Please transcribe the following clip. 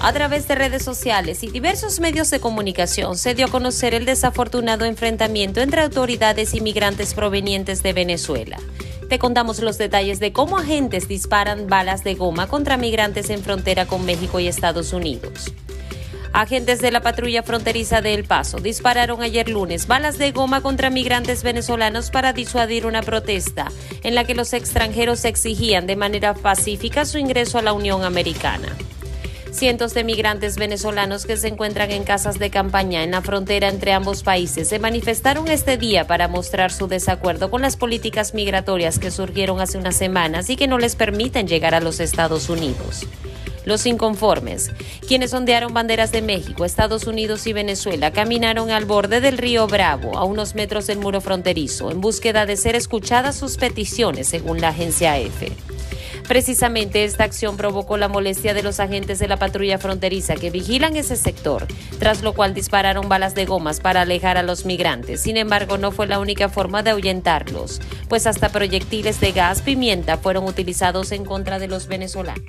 A través de redes sociales y diversos medios de comunicación se dio a conocer el desafortunado enfrentamiento entre autoridades y migrantes provenientes de Venezuela. Te contamos los detalles de cómo agentes disparan balas de goma contra migrantes en frontera con México y Estados Unidos. Agentes de la patrulla fronteriza de El Paso dispararon ayer lunes balas de goma contra migrantes venezolanos para disuadir una protesta en la que los extranjeros exigían de manera pacífica su ingreso a la Unión Americana. Cientos de migrantes venezolanos que se encuentran en casas de campaña en la frontera entre ambos países se manifestaron este día para mostrar su desacuerdo con las políticas migratorias que surgieron hace unas semanas y que no les permiten llegar a los Estados Unidos. Los inconformes, quienes ondearon banderas de México, Estados Unidos y Venezuela, caminaron al borde del río Bravo, a unos metros del muro fronterizo, en búsqueda de ser escuchadas sus peticiones, según la agencia EFE. Precisamente esta acción provocó la molestia de los agentes de la patrulla fronteriza que vigilan ese sector, tras lo cual dispararon balas de gomas para alejar a los migrantes. Sin embargo, no fue la única forma de ahuyentarlos, pues hasta proyectiles de gas pimienta fueron utilizados en contra de los venezolanos.